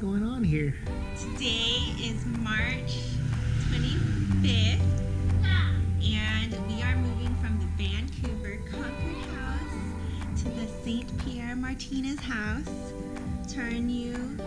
going on here? Today is March 25th, and we are moving from the Vancouver Concord House to the St. Pierre Martinez House to our new